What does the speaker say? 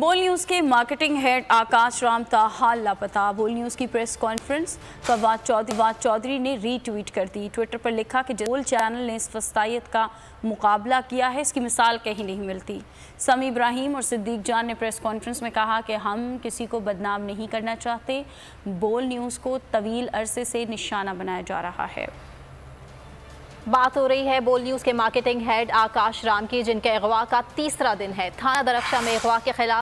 बोल न्यूज़ के marketing head आकाश राम हाल लापता। बोल न्यूज़ की प्रेस कॉन्फ्रेंस फवाद चौधरी ने रीट्वीट कर दी। ट्विटर पर लिखा कि बोल चैनल ने इस वस्तायत का मुकाबला किया है, इसकी मिसाल कहीं नहीं मिलती। समी इब्राहिम और सिद्दीक जान ने प्रेस कॉन्फ्रेंस में कहा कि हम किसी को बदनाम नहीं करना चाहते। बोल न्यूज़ को तवील अरसे से निशाना बनाया जा रहा है। बात हो रही है बोल न्यूज़ के मार्केटिंग हेड आकाश राम की, जिनके अगवा का तीसरा दिन है। थाना दरख्शा में अगवा के खिलाफ